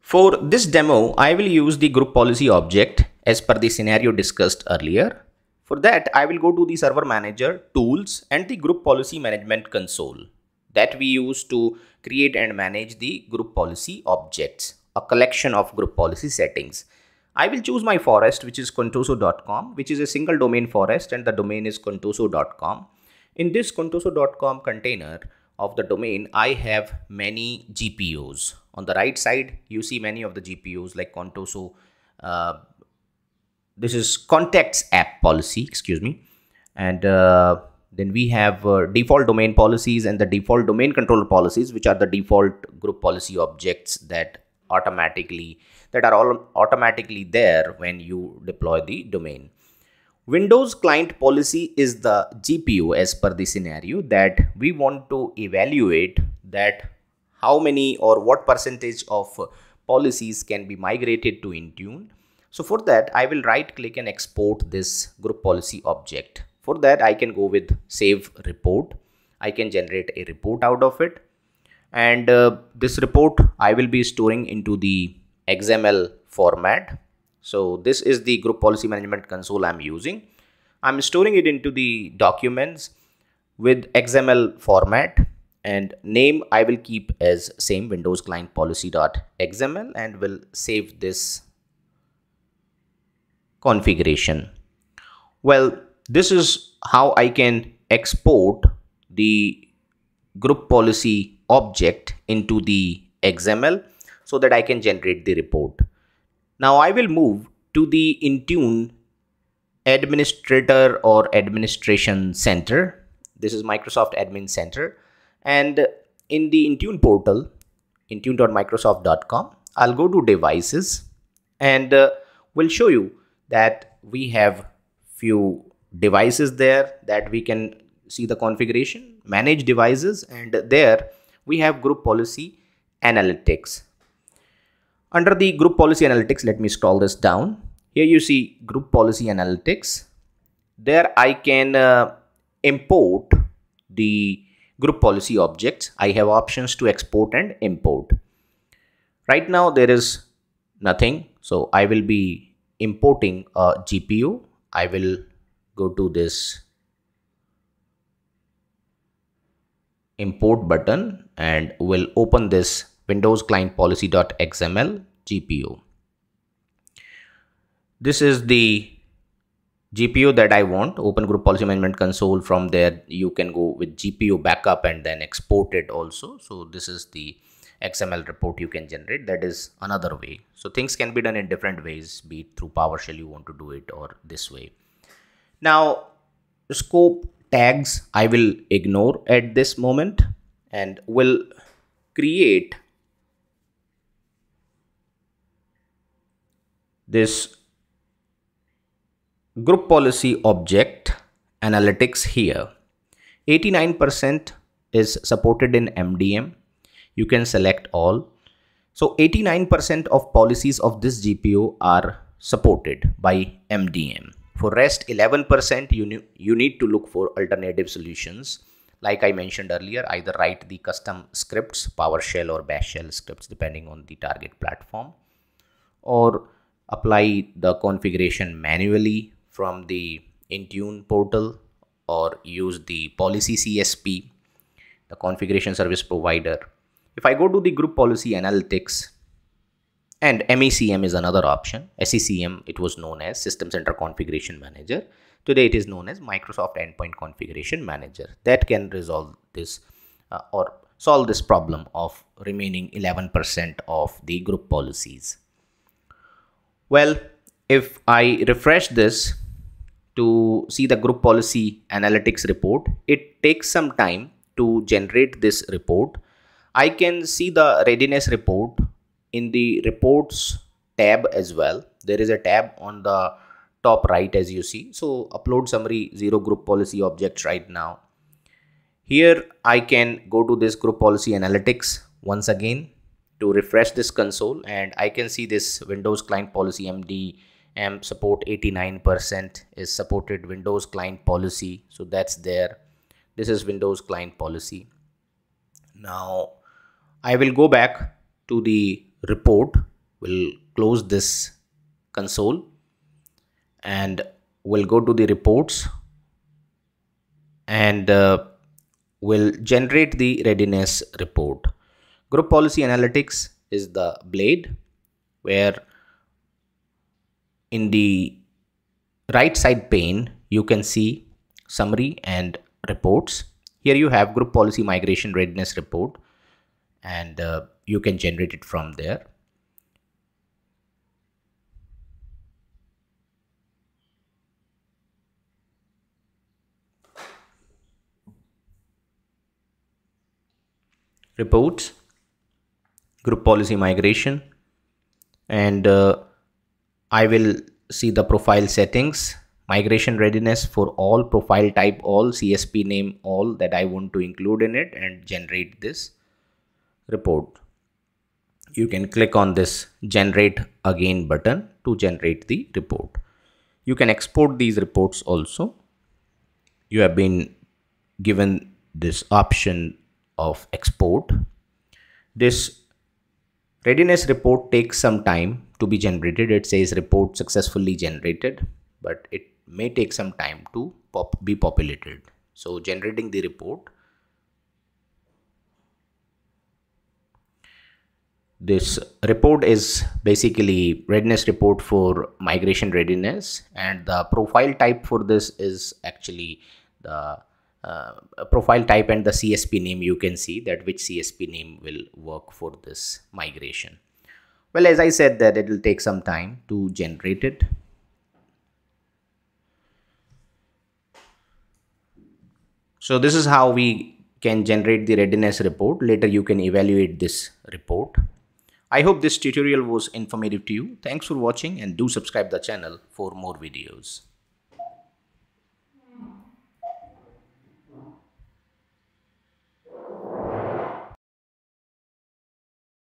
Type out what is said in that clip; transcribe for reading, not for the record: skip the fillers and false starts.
For this demo, I will use the group policy object as per the scenario discussed earlier. For that, I will go to the server manager, tools, and the group policy management console that we use to create and manage the group policy objects, a collection of group policy settings. I will choose my forest, which is contoso.com, which is a single domain forest, and the domain is contoso.com. In this contoso.com container of the domain, I have many GPOs. On the right side, you see many of the GPOs like Contoso. This is contacts app policy, excuse me. And then we have default domain policies and the default domain controller policies, which are the default group policy objects that are all automatically there when you deploy the domain. Windows Client Policy is the GPO as per the scenario that we want to evaluate, that how many or what percentage of policies can be migrated to Intune. So for that, I will right click and export this group policy object. For that, I can go with save report. I can generate a report out of it. And this report I will be storing into the XML format. So this is the group policy management console I'm using. I'm storing it into the documents with XML format, and name I will keep as same, Windows Client Policy.xml, and will save this configuration. Well, this is how I can export the group policy object into the XML so that I can generate the report. Now I will move to the Intune administrator or administration center. This is Microsoft Admin Center, and in the Intune portal, intune.microsoft.com, I'll go to devices, and we'll show you that we have few devices there that we can see the configuration, manage devices, and there we have group policy analytics. Under the group policy analytics, let me scroll this down. Here you see group policy analytics. There I can import the group policy objects. I have options to export and import. Right now there is nothing. So I will be importing a GPO. I will go to this import button and will open this Windows Client Policy.xml GPO. This is the GPO that I want. Open Group Policy Management Console. From there, you can go with GPO backup and then export it also. So this is the XML report you can generate. That is another way. So things can be done in different ways, be it through PowerShell you want to do it or this way. Now, scope tags I will ignore at this moment and will create this group policy object analytics here. 89% is supported in MDM. You can select all. So 89% of policies of this GPO are supported by MDM. For rest 11%, you need to look for alternative solutions. Like I mentioned earlier, either write the custom scripts, PowerShell or Bash shell scripts, depending on the target platform, or apply the configuration manually from the Intune portal, or use the policy CSP, the configuration service provider. If I go to the group policy analytics, and MECM is another option, SCCM it was known as System Center Configuration Manager. Today it is known as Microsoft Endpoint Configuration Manager. That can resolve this or solve this problem of remaining 11% of the group policies. Well, if I refresh this to see the group policy analytics report, it takes some time to generate this report. I can see the readiness report in the reports tab as well. There is a tab on the top right, as you see. So upload summary, 0 group policy objects right now. Here I can go to this group policy analytics once again to refresh this console, and I can see this Windows Client Policy MDM support 89% is supported. Windows Client Policy, so that's there. This is Windows Client Policy. Now I will go back to the report We'll close this console and we'll go to the reports and we'll generate the readiness report. Group Policy Analytics is the blade where in the right side pane you can see summary and reports. Here you have Group Policy Migration Readiness Report and you can generate it from there. Reports, Group Policy Migration, and I will see the profile settings, migration readiness for all, profile type all, CSP name all that I want to include in it, and generate this report. You can click on this generate again button to generate the report. You can export these reports also. You have been given this option of export. This readiness report takes some time to be generated. It says report successfully generated, but it may take some time to be populated. So generating the report, this report is basically readiness report for migration readiness, and the profile type for this is actually the profile type and the CSP name. You can see that which CSP name will work for this migration. Well, as I said, that it will take some time to generate it. So this is how we can generate the readiness report. Later you can evaluate this report. I hope this tutorial was informative to you. Thanks for watching and do subscribe the channel for more videos.